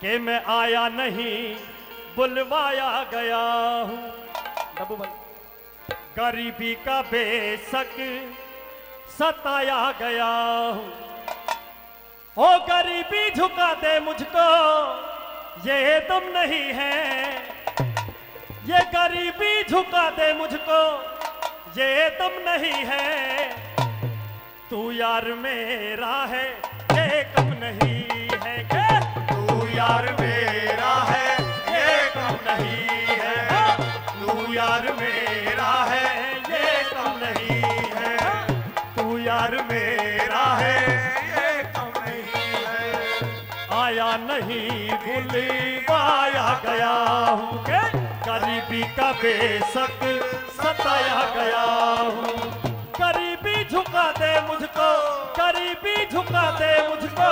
कि मैं आया नहीं बुलवाया गया हूँ। गरीबी का बेशक सताया गया हूँ। ओ गरीबी झुका दे मुझको ये तुम नहीं है, ये गरीबी झुका दे मुझको ये तुम नहीं है। तू यार मेरा है ये कम नहीं है के? तू यार मेरा है ये कम नहीं है। तू यार मेरा है ये कम नहीं है। तू यार मेरा है ये कम नहीं है। आया नहीं बुलवाया गया हूँ के? गरीबी का बेशक सताया गया हूँ। गरीबी झुका दे मुझको, गरीबी झुका दे मुझको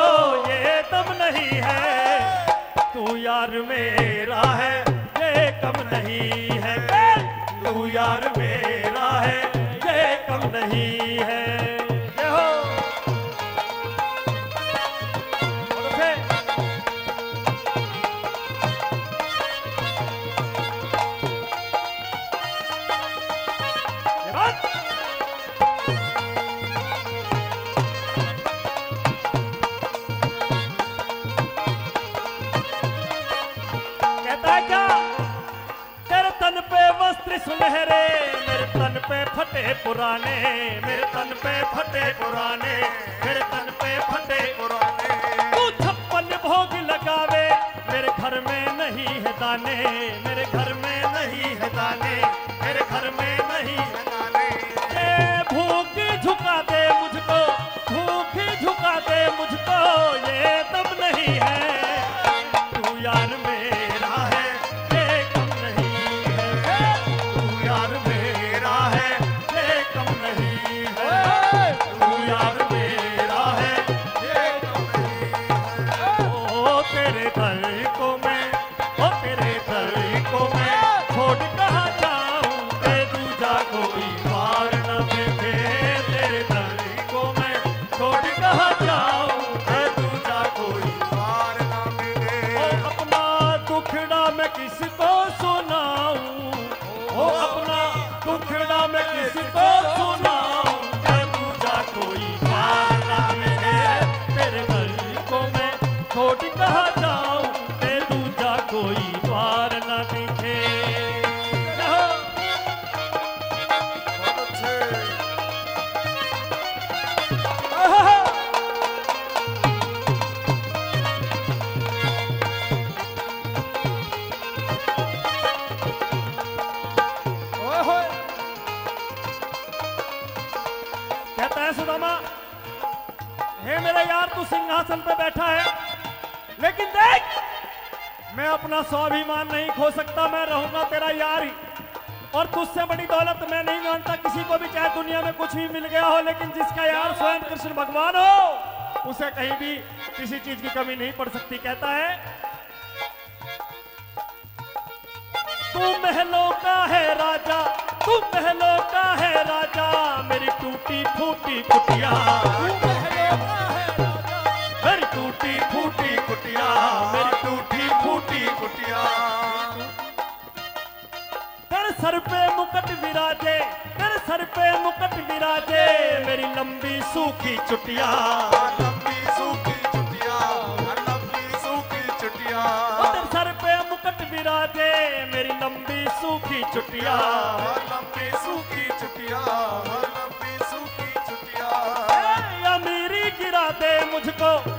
ये कम नहीं है। तू यार मेरा है ये कम नहीं है। तू यार मेरा है ये कम नहीं है। ये हो सुनहरे मेरे तन पे फटे पुराने, मेरे तन पे फटे पुराने, मेरे तन पे फटे पुराने। तू छप्पन भोग लगावे मेरे घर में नहीं है दाने, मेरे घर में नहीं है दाने, मेरे घर में नहीं है दाने। भूख झुका दे मुझको, भूख झुका दे मुझको ये तब नहीं है। तू यार मेरा है ये कम नहीं है। यार मेरा है ये कम नहीं है। तू यार मेरा है ये कम नहीं है। ओ तेरे दर को मैं, ओ तेरे दर को मैं छोड़ कहाँ जाऊँ? मैं दूजा कोई पार न दे। तेरे दर को मैं छोड़ कहाँ जाऊँ? मैं दूजा कोई पार न दे। अपना दुखड़ा मैं किसको सुनाऊँ? ओ अपना दुखड़ा मैं किसको सुनाऊं? मैं तुझा कोई पाला मिले। तेरे घर को मैं छोड़ कहाँ जाऊं? मैं तुझा कोई पार न दिखे। सुदामा हे मेरा यार, तू सिंहासन पर बैठा है, लेकिन देख मैं अपना स्वाभिमान नहीं खो सकता। मैं रहूंगा तेरा यार ही, और तुझसे बड़ी दौलत मैं नहीं मानता किसी को भी, चाहे दुनिया में कुछ भी मिल गया हो। लेकिन जिसका यार स्वयं कृष्ण भगवान हो उसे कहीं भी किसी चीज की कमी नहीं पड़ सकती। कहता है तू महलों का है राजा, तू महलों का है राजा मेरी टूटी फूटी कुटिया। तू महलों का है राजा मेरी टूटी फूटी कुटिया, मेरी टूटी फूटी कुटिया। तेरे सर पे मुकुट विराजे, तेरे सर पे मुकुट विराजे मेरी लंबी सूखी चुटिया, लंबी सूखी चुटिया, लंबी सूखी चुटिया। तेरे सर पे मुकुट विराजे मेरी लंबी सूखी चुटिया, लंबी सूखी चुटिया, लंबी सूखी चुटिया। या मेरी गिरा दे मुझको,